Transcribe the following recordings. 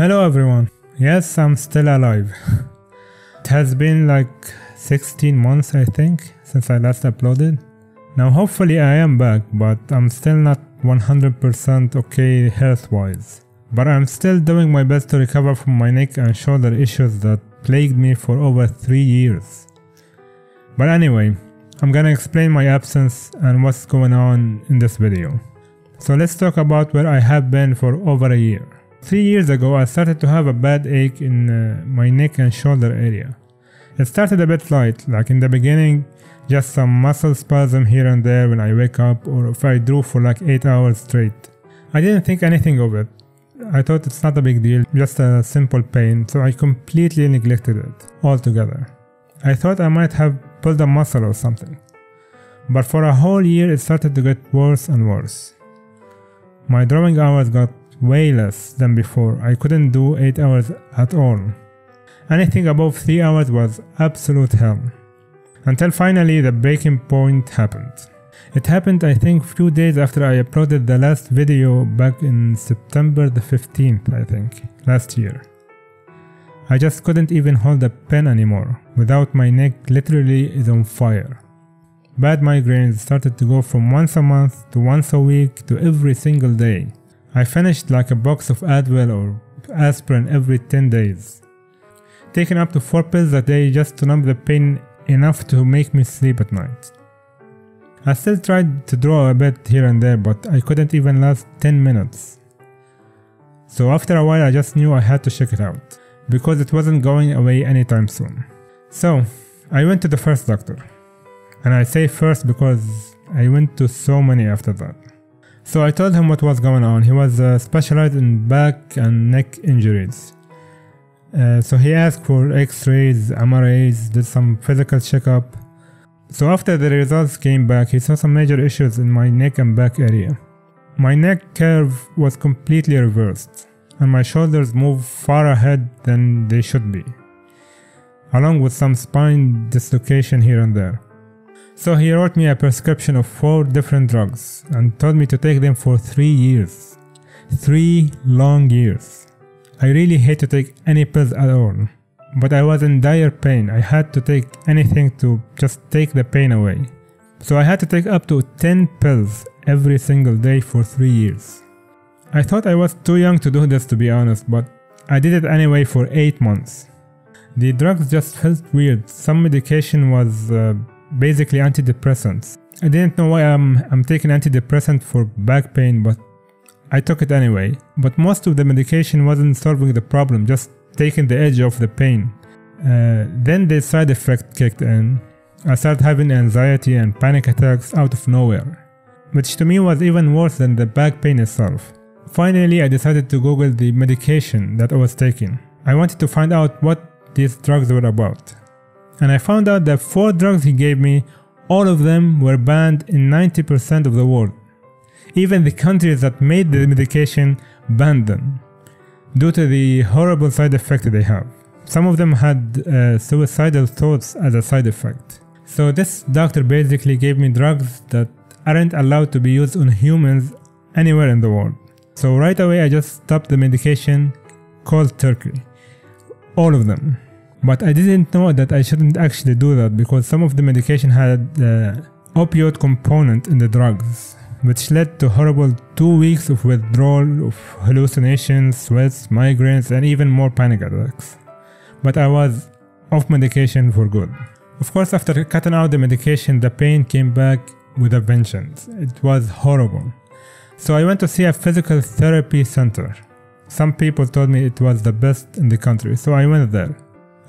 Hello everyone, yes, I'm still alive. It has been like 16 months I think since I last uploaded. Now hopefully I am back, but I'm still not 100% okay health wise. But I'm still doing my best to recover from my neck and shoulder issues that plagued me for over 3 years. But anyway, I'm gonna explain my absence and what's going on in this video. So let's talk about where I have been for over a year. 3 years ago I started to have a bad ache in my neck and shoulder area. It started a bit light, like in the beginning just some muscle spasm here and there when I wake up or if I drew for like 8 hours straight. I didn't think anything of it. I thought it's not a big deal, just a simple pain, so I completely neglected it altogether. I thought I might have pulled a muscle or something. But for a whole year it started to get worse and worse. My drawing hours got way less than before. I couldn't do 8 hours at all. Anything above 3 hours was absolute hell. Until finally the breaking point happened. It happened I think few days after I uploaded the last video back in September the 15th I think, last year. I just couldn't even hold a pen anymore. Without my neck literally is on fire. Bad migraines started to go from once a month to once a week to every single day. I finished like a box of Advil or aspirin every 10 days. Taking up to 4 pills a day just to numb the pain enough to make me sleep at night. I still tried to draw a bit here and there, but I couldn't even last 10 minutes. So after a while I just knew I had to check it out, because it wasn't going away anytime soon. So I went to the first doctor. And I say first because I went to so many after that. So I told him what was going on. He was specialized in back and neck injuries. So he asked for x-rays, MRIs, did some physical checkup. So after the results came back, he saw some major issues in my neck and back area. My neck curve was completely reversed, and my shoulders moved far ahead than they should be, along with some spine dislocation here and there. So he wrote me a prescription of 4 different drugs and told me to take them for 3 years. 3 long years. I really hate to take any pills at all, but I was in dire pain. I had to take anything to just take the pain away. So I had to take up to 10 pills every single day for 3 years. I thought I was too young to do this to be honest, but I did it anyway for 8 months. The drugs just felt weird. Some medication was basically antidepressants. I didn't know why I'm taking antidepressant for back pain, but I took it anyway. But most of the medication wasn't solving the problem, just taking the edge off the pain. Then the side effect kicked in. I started having anxiety and panic attacks out of nowhere, which to me was even worse than the back pain itself. Finally I decided to Google the medication that I was taking. I wanted to find out what these drugs were about. And I found out that 4 drugs he gave me, all of them were banned in 90% of the world. Even the countries that made the medication banned them, due to the horrible side effect they have. Some of them had suicidal thoughts as a side effect. So this doctor basically gave me drugs that aren't allowed to be used on humans anywhere in the world. So right away I just stopped the medication cold turkey. All of them. But I didn't know that I shouldn't actually do that, because some of the medication had opioid component in the drugs, which led to horrible 2 weeks of withdrawal, of hallucinations, sweats, migraines, and even more panic attacks. But I was off medication for good. Of course, after cutting out the medication, the pain came back with a vengeance. It was horrible. So I went to see a physical therapy center. Some people told me it was the best in the country, so I went there.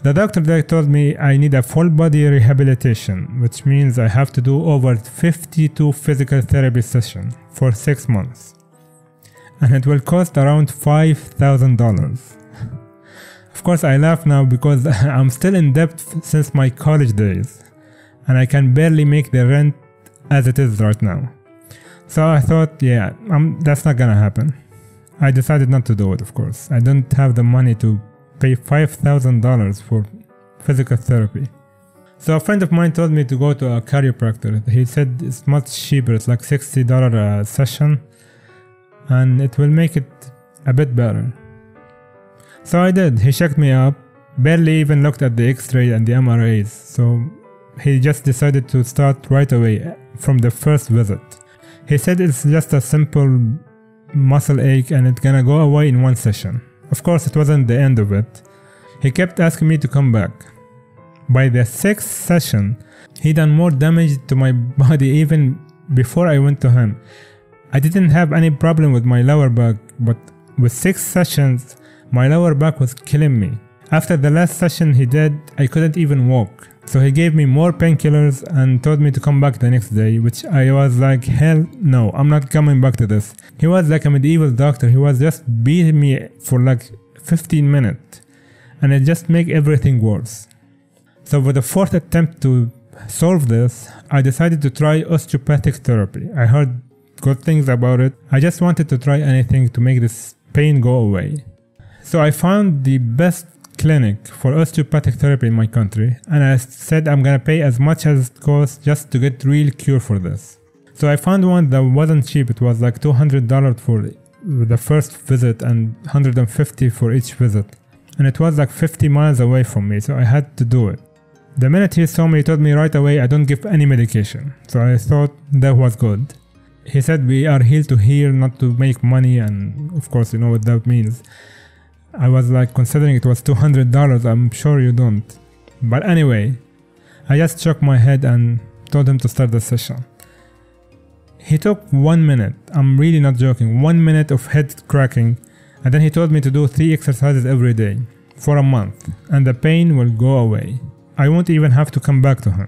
The doctor there told me I need a full body rehabilitation, which means I have to do over 52 physical therapy sessions for 6 months. And it will cost around $5,000. Of course I laugh now because I'm still in debt since my college days, and I can barely make the rent as it is right now. So I thought, yeah, that's not gonna happen. I decided not to do it, of course. I don't have the money to pay $5,000 for physical therapy. So a friend of mine told me to go to a chiropractor. He said it's much cheaper, it's like $60 a session, and it will make it a bit better. So I did. He checked me up, barely even looked at the x-ray and the MRIs, so he just decided to start right away from the first visit. He said it's just a simple muscle ache and it's gonna go away in one session. Of course, it wasn't the end of it. He kept asking me to come back. By the sixth session, he done more damage to my body even before I went to him. I didn't have any problem with my lower back, but with 6 sessions, my lower back was killing me. After the last session he did, I couldn't even walk. So he gave me more painkillers and told me to come back the next day, which I was like, hell no, I'm not coming back to this. He was like a medieval doctor. He was just beating me for like 15 minutes and it just made everything worse. So for the 4th attempt to solve this, I decided to try osteopathic therapy. I heard good things about it. I just wanted to try anything to make this pain go away. So I found the best clinic for osteopathic therapy in my country, and I said I'm gonna pay as much as it costs just to get real cure for this. So I found one that wasn't cheap. It was like $200 for the first visit and $150 for each visit, and it was like 50 miles away from me, so I had to do it. The minute he saw me, he told me right away I don't give any medication, so I thought that was good. He said we are here to heal, not to make money, and of course you know what that means. I was like, considering it was $200, I'm sure you don't. But anyway, I just shook my head and told him to start the session. He took 1 minute, I'm really not joking, 1 minute of head cracking, and then he told me to do 3 exercises every day for a month and the pain will go away. I won't even have to come back to him.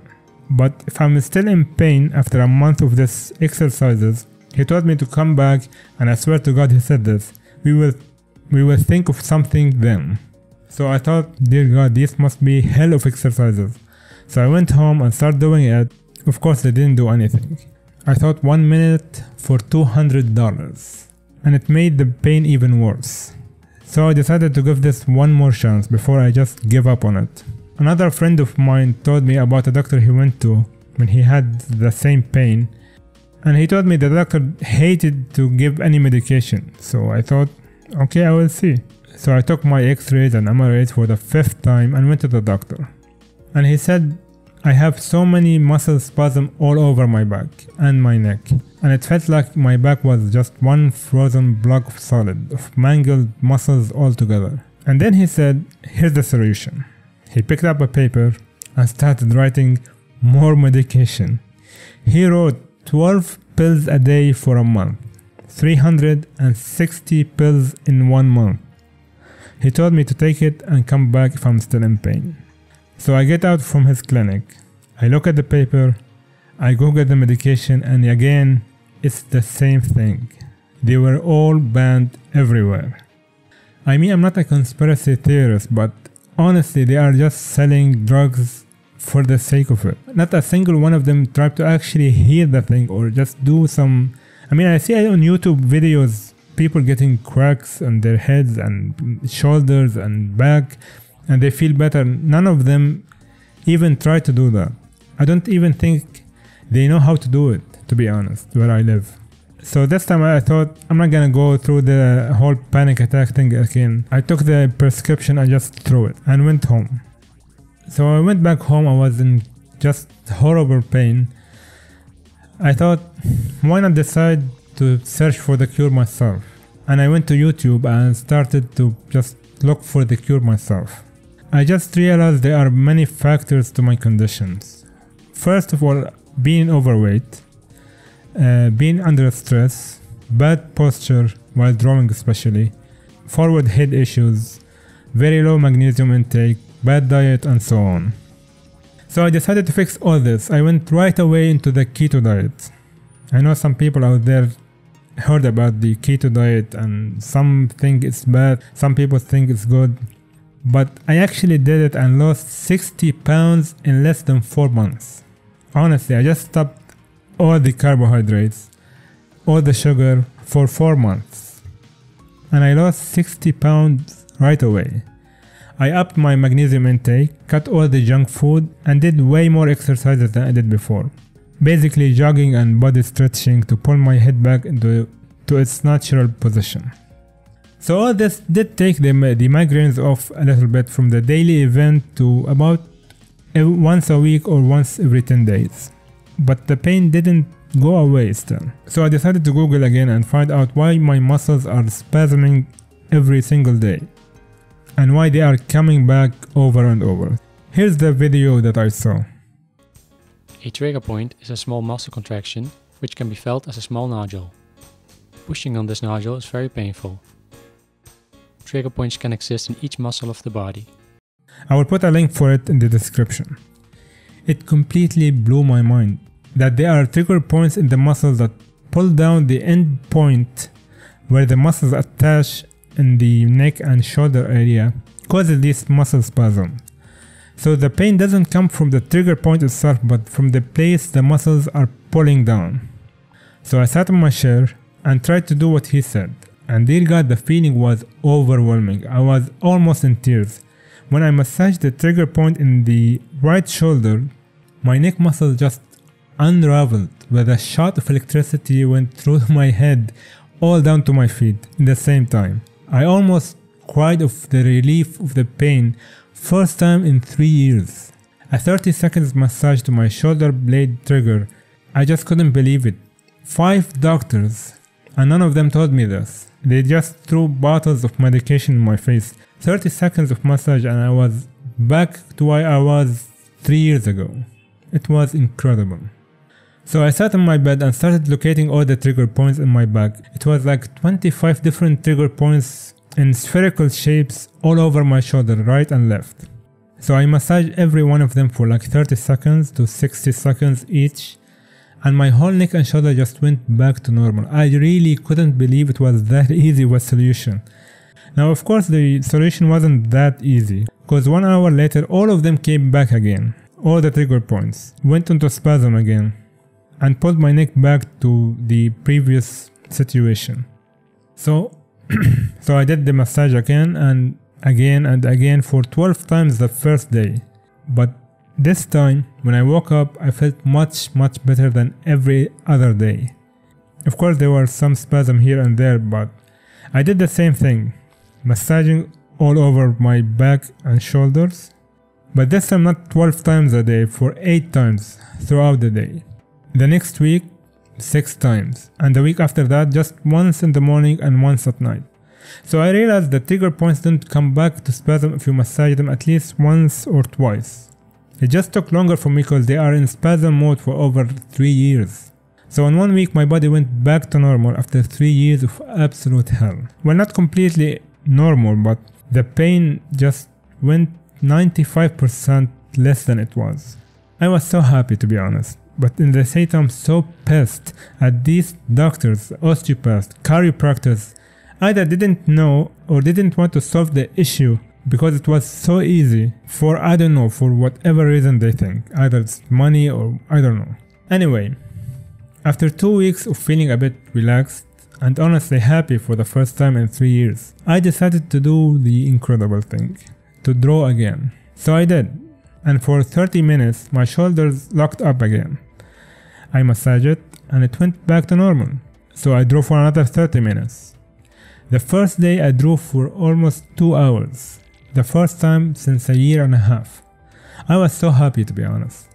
But if I'm still in pain after a month of these exercises, he told me to come back, and I swear to God he said this, we will think of something then. So I thought, dear God, this must be hell of exercises. So I went home and started doing it. Of course they didn't do anything. I thought 1 minute for $200, and it made the pain even worse. So I decided to give this one more chance before I just give up on it. Another friend of mine told me about a doctor he went to when he had the same pain, and he told me the doctor hated to give any medication. So I thought, okay, I will see. So I took my x-rays and MRIs for the 5th time and went to the doctor, and he said I have so many muscle spasms all over my back and my neck, and it felt like my back was just one frozen block of solid, of mangled muscles altogether. And then he said, here's the solution. He picked up a paper and started writing more medication. He wrote 12 pills a day for a month, 360 pills in 1 month. He told me to take it and come back if I'm still in pain. So I get out from his clinic, I look at the paper, I go get the medication, and again, it's the same thing. They were all banned everywhere. I mean, I'm not a conspiracy theorist, but honestly, they are just selling drugs for the sake of it. Not a single one of them tried to actually heal the thing or just do some... I mean, I see on YouTube videos people getting cracks on their heads and shoulders and back, and they feel better. None of them even try to do that. I don't even think they know how to do it, to be honest, where I live. So this time I thought I'm not gonna go through the whole panic attack thing again. I took the prescription and just threw it and went home. So I went back home, I was in just horrible pain. I thought, why not decide to search for the cure myself? And I went to YouTube and started to just look for the cure myself. I just realized there are many factors to my conditions. First of all, being overweight. Being under stress, bad posture while drawing especially, forward head issues, very low magnesium intake, bad diet, and so on. So I decided to fix all this. I went right away into the keto diet. I know some people out there heard about the keto diet and some think it's bad, some people think it's good, but I actually did it and lost 60 pounds in less than 4 months. Honestly, I just stopped all the carbohydrates, all the sugar for 4 months, and I lost 60 pounds right away. I upped my magnesium intake, cut all the junk food, and did way more exercises than I did before. Basically jogging and body stretching to pull my head back into its natural position. So this did take the migraines off a little bit from the daily event to about once a week or once every 10 days. But the pain didn't go away still. So I decided to Google again and find out why my muscles are spasming every single day, and why they are coming back over and over. Here's the video that I saw. A trigger point is a small muscle contraction which can be felt as a small nodule. Pushing on this nodule is very painful. Trigger points can exist in each muscle of the body. I will put a link for it in the description. It completely blew my mind that there are trigger points in the muscles that pull down the end point where the muscles attach in the neck and shoulder area, causes this muscle spasm. So the pain doesn't come from the trigger point itself, but from the place the muscles are pulling down. So I sat on my chair and tried to do what he said. And dear God, the feeling was overwhelming. I was almost in tears. When I massaged the trigger point in the right shoulder, my neck muscle just unraveled with a shot of electricity went through my head all down to my feet in the same time. I almost cried of the relief of the pain, first time in 3 years. A 30 seconds massage to my shoulder blade trigger. I just couldn't believe it. 5 doctors. And none of them told me this. They just threw bottles of medication in my face. 30 seconds of massage and I was back to where I was 3 years ago. It was incredible. So I sat on my bed and started locating all the trigger points in my back. It was like 25 different trigger points in spherical shapes all over my shoulder, right and left. So I massaged every one of them for like 30 seconds to 60 seconds each. And my whole neck and shoulder just went back to normal. I really couldn't believe it was that easy with solution. Now of course the solution wasn't that easy, because 1 hour later all of them came back again. All the trigger points went into spasm again and pulled my neck back to the previous situation. So I did the massage again and again and again for 12 times the first day. But this time, when I woke up, I felt much better than every other day. Of course there were some spasms here and there, but I did the same thing, massaging all over my back and shoulders, but this time not 12 times a day, for 8 times throughout the day. The next week, 6 times, and the week after that just once in the morning and once at night. So I realized the trigger points don't come back to spasm if you massage them at least once or twice. It just took longer for me because they are in spasm mode for over 3 years. So in 1 week my body went back to normal after 3 years of absolute hell. Well, not completely normal, but the pain just went 95% less than it was. I was so happy, to be honest, but in the same time so pissed at these doctors, osteopaths, chiropractors, either didn't know or didn't want to solve the issue. Because it was so easy for, I don't know, for whatever reason they think. Either it's money or I don't know. Anyway, after 2 weeks of feeling a bit relaxed and honestly happy for the first time in 3 years, I decided to do the incredible thing. To draw again. So I did. And for 30 minutes my shoulders locked up again. I massaged it and it went back to normal. So I drew for another 30 minutes. The first day I drew for almost 2 hours. The first time since a year and a half. I was so happy, to be honest.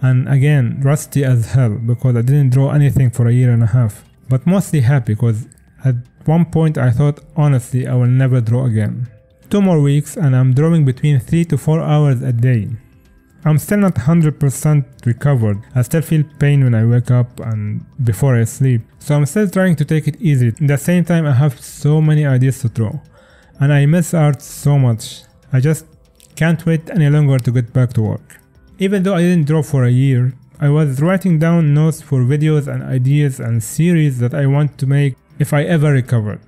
And again, rusty as hell because I didn't draw anything for a year and a half. But mostly happy because at one point I thought, honestly, I will never draw again. 2 more weeks and I'm drawing between 3 to 4 hours a day. I'm still not 100% recovered. I still feel pain when I wake up and before I sleep. So I'm still trying to take it easy. At the same time, I have so many ideas to draw. And I miss art so much. I just can't wait any longer to get back to work. Even though I didn't draw for a year, I was writing down notes for videos and ideas and series that I want to make if I ever recover.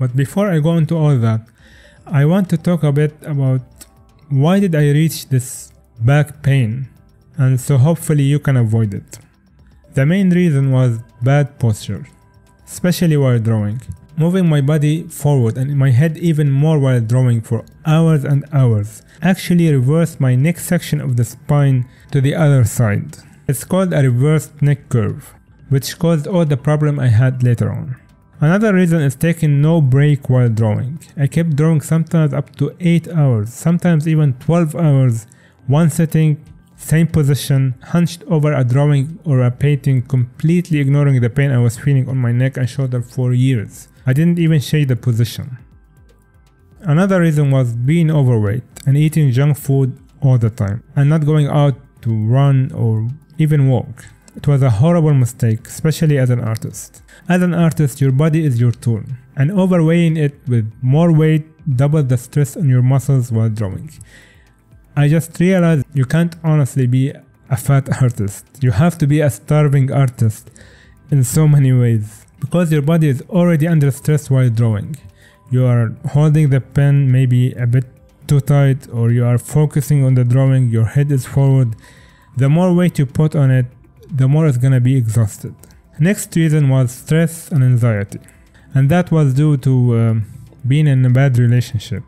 But before I go into all that, I want to talk a bit about why did I reach this back pain, and so hopefully you can avoid it. The main reason was bad posture, especially while drawing. Moving my body forward and my head even more while drawing for hours and hours actually reversed my neck section of the spine to the other side. It's called a reversed neck curve, which caused all the problem I had later on. Another reason is taking no break while drawing. I kept drawing sometimes up to 8 hours, sometimes even 12 hours, one sitting, same position, hunched over a drawing or a painting, completely ignoring the pain I was feeling on my neck and shoulder for years. I didn't even change the position. Another reason was being overweight and eating junk food all the time and not going out to run or even walk. It was a horrible mistake, especially as an artist. As an artist, your body is your tool, and overweighing it with more weight doubles the stress on your muscles while drawing. I just realized you can't honestly be a fat artist. You have to be a starving artist in so many ways, because your body is already under stress while drawing. You are holding the pen maybe a bit too tight, or you are focusing on the drawing, your head is forward. The more weight you put on it, the more it's gonna be exhausted. Next reason was stress and anxiety, and that was due to being in a bad relationship.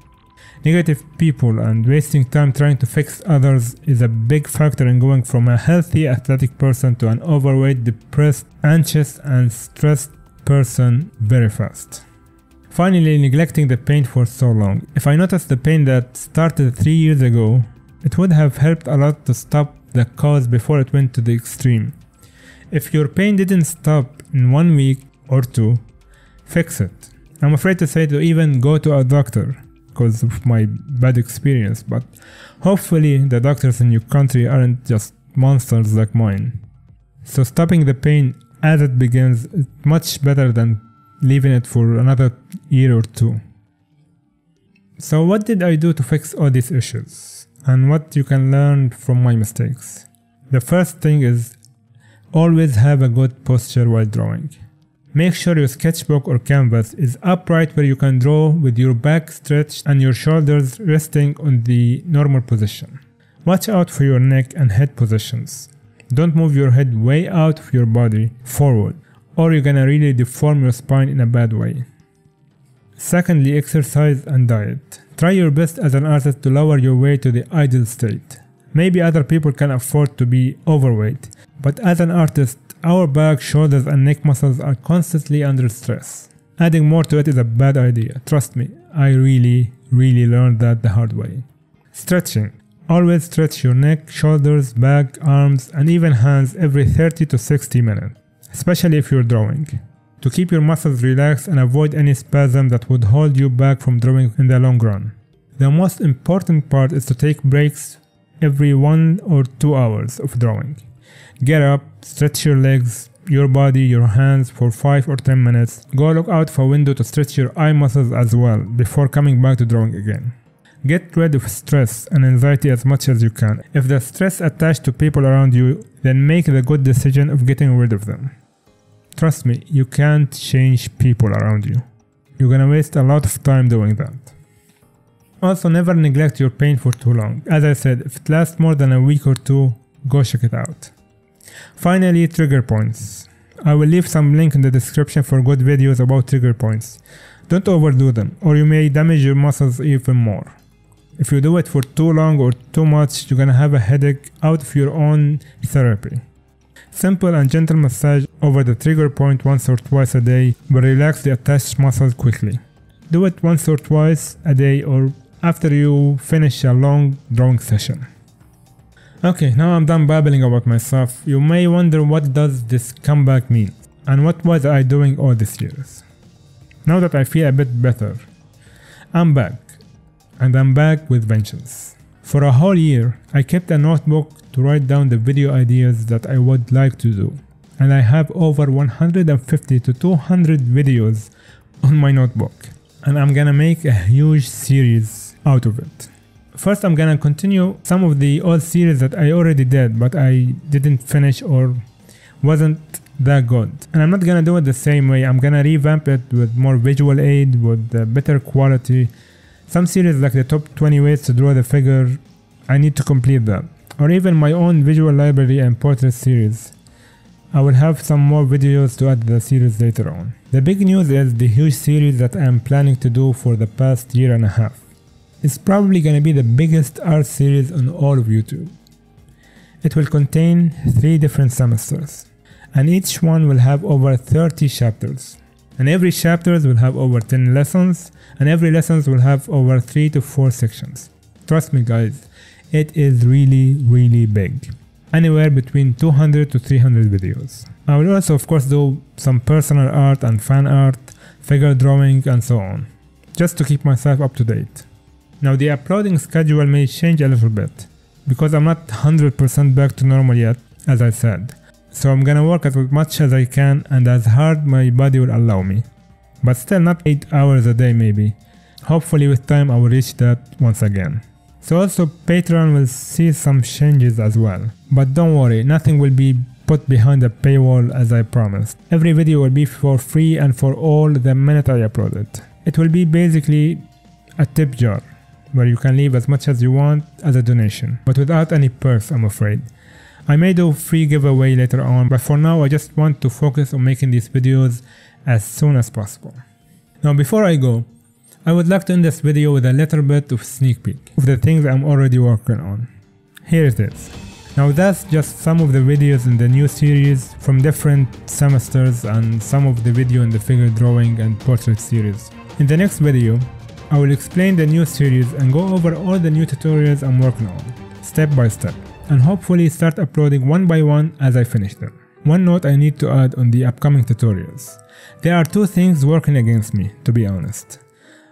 Negative people and wasting time trying to fix others is a big factor in going from a healthy, athletic person to an overweight, depressed, anxious and stressed person very fast. Finally, neglecting the pain for so long. If I noticed the pain that started 3 years ago, it would have helped a lot to stop the cause before it went to the extreme. If your pain didn't stop in 1 week or two, fix it. I'm afraid to say to even go to a doctor because of my bad experience, but hopefully the doctors in your country aren't just monsters like mine. So stopping the pain as it begins is much better than leaving it for another year or two. So what did I do to fix all these issues? And what you can learn from my mistakes. The first thing is always have a good posture while drawing. Make sure your sketchbook or canvas is upright where you can draw with your back stretched and your shoulders resting on the normal position. Watch out for your neck and head positions. Don't move your head way out of your body forward, or you're gonna really deform your spine in a bad way. Secondly, exercise and diet. Try your best as an artist to lower your weight to the ideal state. Maybe other people can afford to be overweight, but as an artist, our back, shoulders and neck muscles are constantly under stress. Adding more to it is a bad idea, trust me, I really learned that the hard way. Stretching. Always stretch your neck, shoulders, back, arms and even hands every 30 to 60 minutes, especially if you're drawing, to keep your muscles relaxed and avoid any spasm that would hold you back from drawing in the long run. The most important part is to take breaks every 1 or 2 hours of drawing. Get up, stretch your legs, your body, your hands for 5 or 10 minutes. Go look out for a window to stretch your eye muscles as well before coming back to drawing again. Get rid of stress and anxiety as much as you can. If the stress attached to people around you, then make the good decision of getting rid of them. Trust me, you can't change people around you. You're gonna waste a lot of time doing that. Also, never neglect your pain for too long. As I said, if it lasts more than a week or two, go check it out. Finally, trigger points. I will leave some link in the description for good videos about trigger points. Don't overdo them, or you may damage your muscles even more. If you do it for too long or too much, you're gonna have a headache out of your own therapy. Simple and gentle massage over the trigger point once or twice a day will relax the attached muscles quickly. Do it once or twice a day or after you finish a long drawing session. Okay, now I'm done babbling about myself. You may wonder what does this comeback mean and what was I doing all these years. Now that I feel a bit better, I'm back, and I'm back with vengeance. For a whole year, I kept a notebook to write down the video ideas that I would like to do, and I have over 150 to 200 videos on my notebook, and I'm gonna make a huge series out of it. First, I'm gonna continue some of the old series that I already did but I didn't finish or wasn't that good, and I'm not gonna do it the same way. I'm gonna revamp it with more visual aid, with better quality. Some series like the top 20 ways to draw the figure, I need to complete that. Or even my own visual library and portrait series. I will have some more videos to add to the series later on. The big news is the huge series that I am planning to do for the past year and a half. It's probably gonna be the biggest art series on all of YouTube. It will contain 3 different semesters, and each one will have over 30 chapters. and every chapter will have over 10 lessons, and every lesson will have over 3 to 4 sections. Trust me guys, it is really big. Anywhere between 200 to 300 videos. I will also of course do some personal art and fan art, figure drawing and so on, just to keep myself up to date. Now the uploading schedule may change a little bit, because I'm not 100% back to normal yet, as I said. So I'm gonna work as much as I can and as hard my body will allow me. But still not 8 hours a day maybe. Hopefully with time I will reach that once again. So also Patreon will see some changes as well. But don't worry, nothing will be put behind a paywall as I promised. Every video will be for free and for all the minute I upload it. It will be basically a tip jar, where you can leave as much as you want as a donation, but without any perks I'm afraid. I may do free giveaway later on, but for now I just want to focus on making these videos as soon as possible. Now before I go, I would like to end this video with a little bit of sneak peek of the things I'm already working on. Here it is. Now that's just some of the videos in the new series from different semesters and some of the video in the figure drawing and portrait series. In the next video, I will explain the new series and go over all the new tutorials I'm working on, step by step, and hopefully start uploading one by one as I finish them. One note I need to add on the upcoming tutorials. There are two things working against me, to be honest.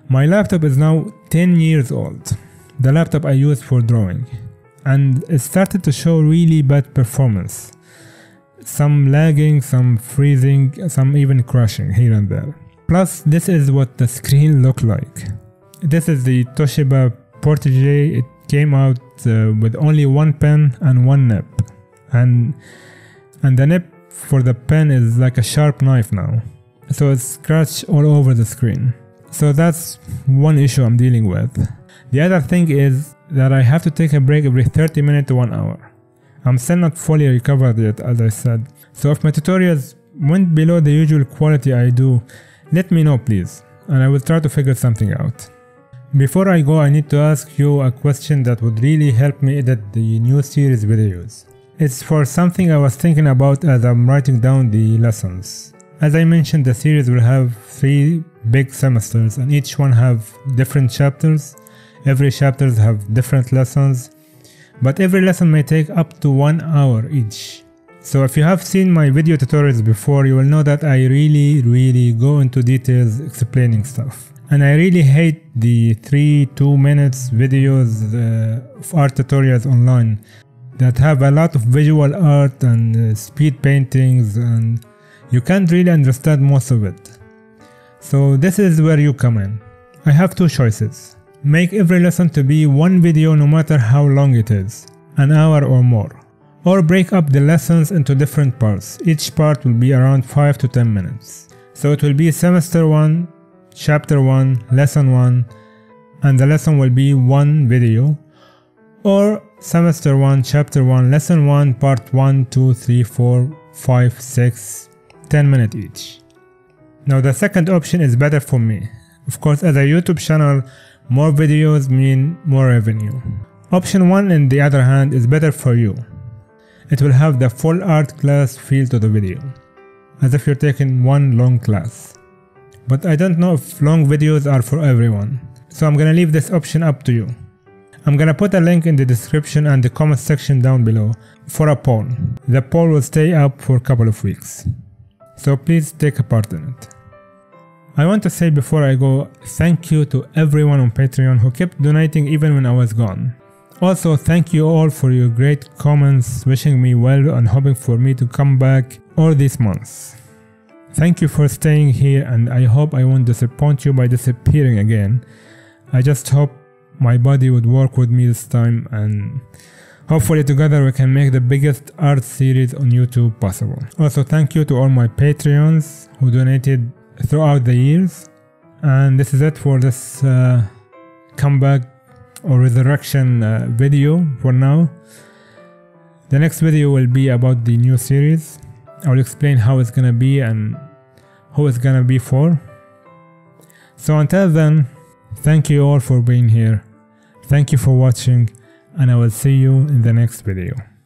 My laptop is now 10 years old, the laptop I use for drawing, and it started to show really bad performance. Some lagging, some freezing, some even crashing here and there. Plus, this is what the screen looked like. This is the Toshiba Portage. It came out with only one pen and one nib, and the nib for the pen is like a sharp knife now, so it's scratched all over the screen. So that's one issue I'm dealing with. The other thing is that I have to take a break every 30 minutes to 1 hour. I'm still not fully recovered yet, as I said, so if my tutorials went below the usual quality I do, let me know please, and I will try to figure something out. Before I go, I need to ask you a question that would really help me edit the new series videos. It's for something I was thinking about as I'm writing down the lessons. As I mentioned, the series will have 3 big semesters and each one have different chapters. Every chapter have different lessons, but every lesson may take up to 1 hour each. So if you have seen my video tutorials before, you will know that I really go into details explaining stuff. And I really hate the 3 2-minute videos of art tutorials online that have a lot of visual art and speed paintings, and you can't really understand most of it. So this is where you come in. I have 2 choices. Make every lesson to be 1 video no matter how long it is, an hour or more. Or break up the lessons into different parts. Each part will be around 5 to 10 minutes. So it will be semester 1, chapter 1, lesson 1, and the lesson will be 1 video, or semester 1, chapter 1, lesson 1, part 1, 2, 3, 4, 5, 6, 10 minutes each. Now the second option is better for me. Of course, as a YouTube channel, more videos mean more revenue. Option 1, on the other hand, is better for you. It will have the full art class feel to the video, as if you're taking one long class. But I don't know if long videos are for everyone, so I'm gonna leave this option up to you. I'm gonna put a link in the description and the comment section down below for a poll. The poll will stay up for a couple of weeks, so please take a part in it. I want to say before I go, thank you to everyone on Patreon who kept donating even when I was gone. Also, thank you all for your great comments wishing me well and hoping for me to come back all these months. Thank you for staying here, and I hope I won't disappoint you by disappearing again. I just hope my body would work with me this time, and hopefully together we can make the biggest art series on YouTube possible. Also, thank you to all my Patreons who donated throughout the years. And this is it for this comeback or resurrection video for now. The next video will be about the new series. I will explain how it's gonna be and who it's gonna be for. So until then, thank you all for being here, thank you for watching, and I will see you in the next video.